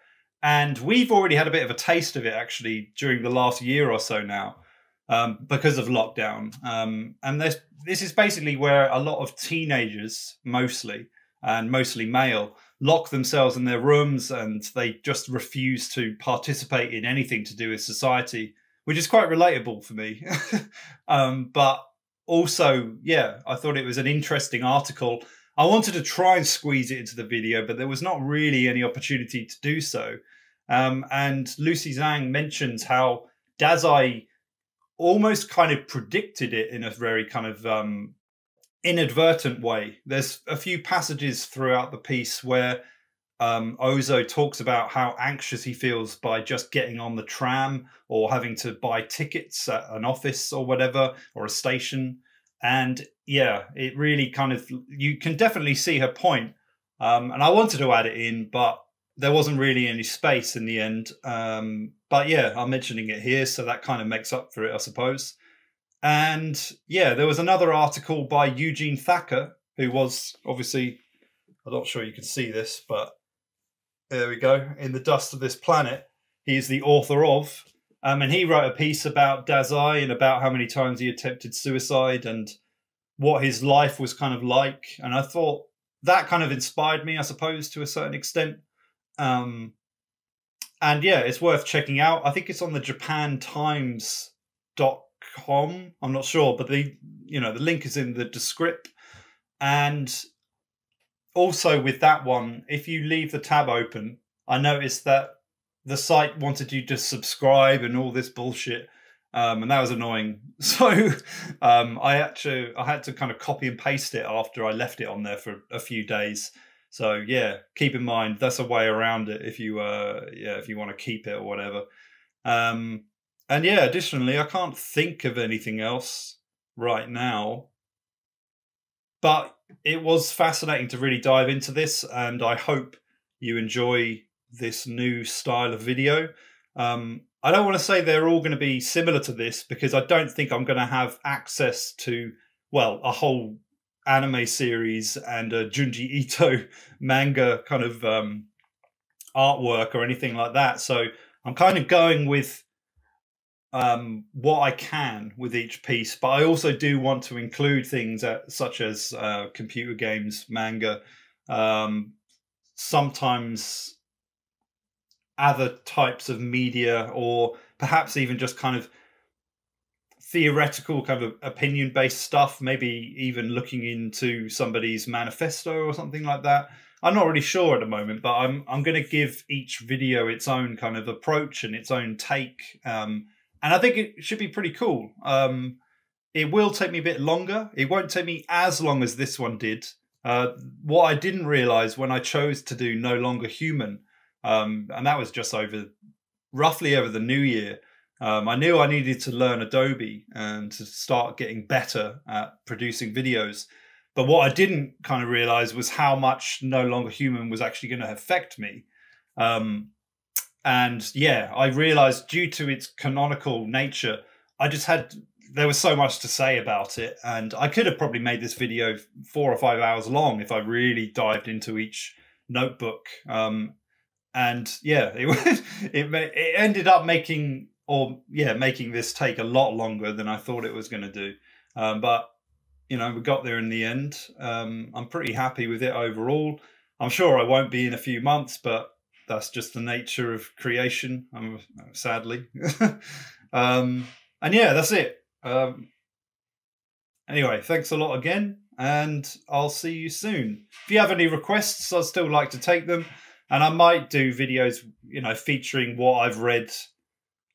And we've already had a bit of a taste of it, actually, during the last year or so now. Um, because of lockdown. Um, and this, this is basically where a lot of teenagers, mostly, and mostly male, lock themselves in their rooms and they just refuse to participate in anything to do with society, which is quite relatable for me. um, but also, yeah, I thought it was an interesting article. I wanted to try and squeeze it into the video, but there was not really any opportunity to do so. Um, and Lucy Zhang mentions how Dazai almost kind of predicted it in a very kind of um, inadvertent way. There's a few passages throughout the piece where um, Ozo talks about how anxious he feels by just getting on the tram or having to buy tickets at an office or whatever, or a station. And yeah, it really kind of, you can definitely see her point. Um, and I wanted to add it in, but there wasn't really any space in the end. Um, but yeah, I'm mentioning it here, so that kind of makes up for it, I suppose. And yeah, there was another article by Eugene Thacker, who was obviously, I'm not sure you can see this, but there we go, In the Dust of This Planet, he's the author of. Um, and he wrote a piece about Dazai and about how many times he attempted suicide and what his life was kind of like. And I thought that kind of inspired me, I suppose, to a certain extent. Um, and yeah, it's worth checking out. I think it's on the japan times dot com. I'm not sure, but the, you know, the link is in the description. And also with that one, if you leave the tab open, I noticed that the site wanted you to subscribe and all this bullshit. Um, and that was annoying. So um, I actually, I had to kind of copy and paste it after I left it on there for a few days. So yeah, keep in mind, that's a way around it if you, uh, yeah, if you want to keep it or whatever. Um, and yeah, additionally, I can't think of anything else right now, but it was fascinating to really dive into this. And I hope you enjoy this new style of video. Um, I don't want to say they're all going to be similar to this because I don't think I'm going to have access to, well, a whole anime series and a Junji Ito manga kind of um, artwork or anything like that. So I'm kind of going with um, what I can with each piece, but I also do want to include things that, such as uh, computer games, manga, um, sometimes other types of media, or perhaps even just kind of theoretical kind of opinion-based stuff, maybe even looking into somebody's manifesto or something like that. I'm not really sure at the moment, but I'm I'm going to give each video its own kind of approach and its own take. Um, and I think it should be pretty cool. Um, it will take me a bit longer. It won't take me as long as this one did. Uh, what I didn't realize when I chose to do No Longer Human, Um, and that was just over, roughly over the new year. Um, I knew I needed to learn Adobe and to start getting better at producing videos. But what I didn't kind of realize was how much No Longer Human was actually going to affect me. Um, and yeah, I realized due to its canonical nature, I just had, there was so much to say about it. And I could have probably made this video four or five hours long if I really dived into each notebook. Um, And yeah, it it it ended up making or yeah making this take a lot longer than I thought it was going to do. Um, but you know, we got there in the end. Um, I'm pretty happy with it overall. I'm sure I won't be in a few months, but that's just the nature of creation. Um, sadly. um, and yeah, that's it. Um, anyway, thanks a lot again, and I'll see you soon. If you have any requests, I'd still like to take them. And I might do videos, you know, featuring what I've read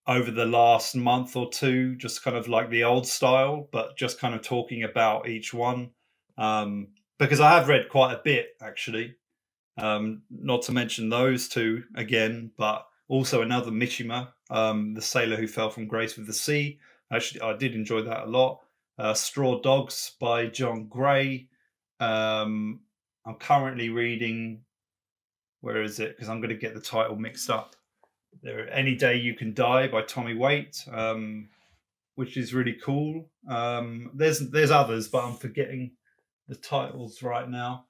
over the last month or two, just kind of like the old style, but just kind of talking about each one. Um, because I have read quite a bit, actually. Um, not to mention those two again, but also another Mishima, um, The Sailor Who Fell From Grace With The Sea. Actually, I did enjoy that a lot. Uh, Straw Dogs by John Gray. Um, I'm currently reading... Where is it? Because I'm going to get the title mixed up. There, Any Day You Can Die by Tommy Waite, um, which is really cool. Um, there's there's others, but I'm forgetting the titles right now.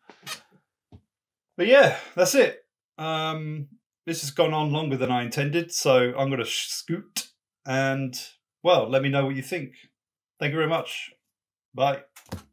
But yeah, that's it. Um, this has gone on longer than I intended, so I'm going to scoot. And, well, let me know what you think. Thank you very much. Bye.